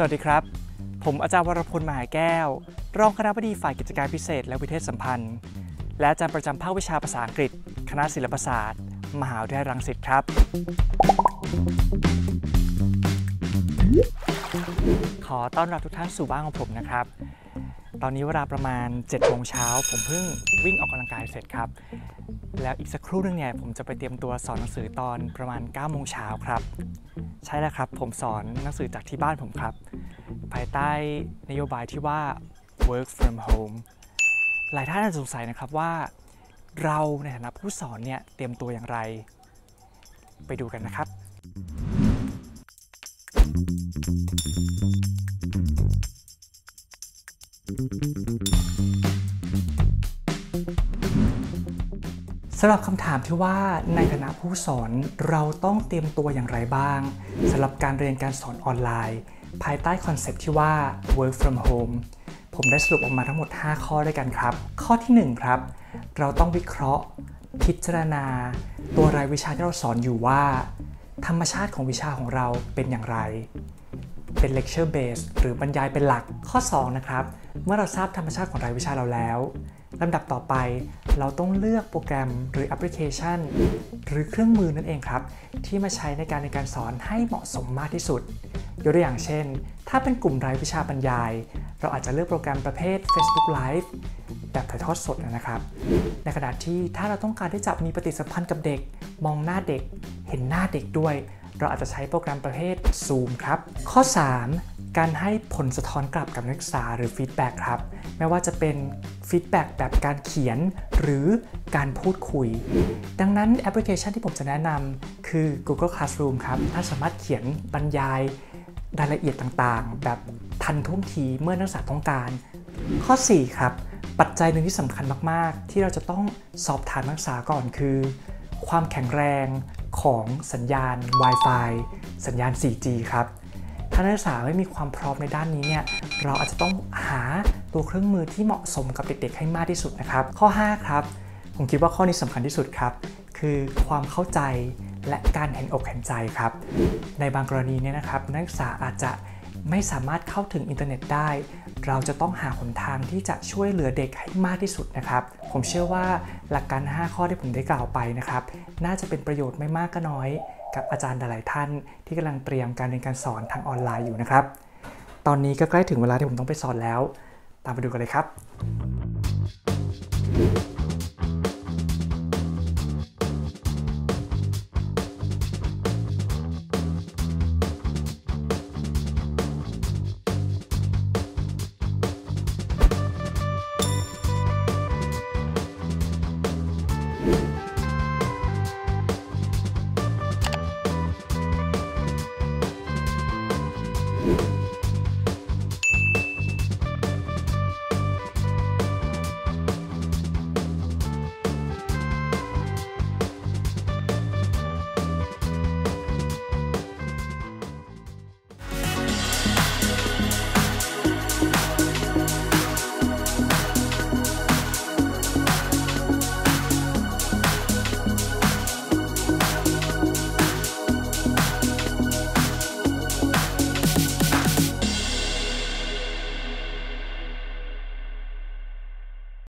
สวัสดีครับผมอาจารย์วรพลมหาแก้วรองคณบดีฝ่ายกิจการพิเศษและวิเทศสัมพันธ์และอาจารย์ประจำภาควิชาภาษาอังกฤษคณะศิลปศาสตร์มหาวิทยาลัยรังสิตครับขอต้อนรับทุกท่านสู่บ้านของผมนะครับตอนนี้เวลาประมาณ 7 โมงเช้าผมเพิ่งวิ่งออกกำลังกายเสร็จครับแล้วอีกสักครู่นึงเนี่ยผมจะไปเตรียมตัวสอนหนังสือตอนประมาณ 9 โมงเช้าครับใช่แล้วครับผมสอนหนังสือจากที่บ้านผมครับภายใต้นโยบายที่ว่า work from home หลายท่านอาจจะสงสัยนะครับว่าเราในฐานะผู้สอนเนี่ยเตรียมตัวอย่างไรไปดูกันนะครับสำหรับคำถามที่ว่าในฐานะผู้สอนเราต้องเตรียมตัวอย่างไรบ้างสำหรับการเรียนการสอนออนไลน์ภายใต้คอนเซ็ปต์ที่ว่า work from home ผมได้สรุปออกมาทั้งหมด5ข้อด้วยกันครับข้อที่1ครับเราต้องวิเคราะห์พิจารณาตัวรายวิชาที่เราสอนอยู่ว่าธรรมชาติของวิชาของเราเป็นอย่างไรเป็น lecture base หรือบรรยายเป็นหลักข้อ2นะครับเมื่อเราทราบธรรมชาติของรายวิชาเราแล้วลำดับต่อไปเราต้องเลือกโปรแกรมหรือแอปพลิเคชันหรือเครื่องมือนั่นเองครับที่มาใช้ในการเรียนการสอนให้เหมาะสมมากที่สุดยกตัวอย่างเช่นถ้าเป็นกลุ่มรายวิชาบรรยายเราอาจจะเลือกโปรแกรมประเภท Facebook Live แบบถ่ายทอดสดนะครับในขณะที่ถ้าเราต้องการที่จะมีปฏิสัมพันธ์กับเด็กมองหน้าเด็กเห็นหน้าเด็กด้วยเราอาจจะใช้โปรแกรมประเภท Zoom ครับข้อ3การให้ผลสะท้อนกลับกับนักศึกษาหรือฟีดแบ็กครับไม่ว่าจะเป็นฟีดแบ็กแบบการเขียนหรือการพูดคุยดังนั้นแอปพลิเคชันที่ผมจะแนะนำคือ Google Classroom ครับท่านสามารถเขียนบรรยายรายละเอียดต่างๆแบบทันท่วงทีเมื่อนักศึกษาต้องการข้อ4ครับปัจจัยหนึ่งที่สำคัญมากๆที่เราจะต้องสอบถามนักศึกษาก่อนคือความแข็งแรงของสัญญาณ Wi-Fi สัญญาณ 4G ครับถ้านักศึกษาไม่มีความพร้อมในด้านนี้เนี่ยเราอาจจะต้องหาตัวเครื่องมือที่เหมาะสมกับเด็กๆให้มากที่สุดนะครับข้อ5ครับผมคิดว่าข้อนี้สำคัญที่สุดครับคือความเข้าใจและการเห็นอกเห็นใจครับในบางกรณีเนี่ยนะครับนักศึกษาอาจจะไม่สามารถเข้าถึงอินเทอร์เน็ตได้เราจะต้องหาหนทางที่จะช่วยเหลือเด็กให้มากที่สุดนะครับผมเชื่อว่าหลักการ5ข้อที่ผมได้กล่าวไปนะครับน่าจะเป็นประโยชน์ไม่มากก็น้อยกับอาจารย์หลายท่านที่กำลังเตรียมการเรียนการสอนทางออนไลน์อยู่นะครับตอนนี้ก็ใกล้ถึงเวลาที่ผมต้องไปสอนแล้วตามไปดูกันเลยครับ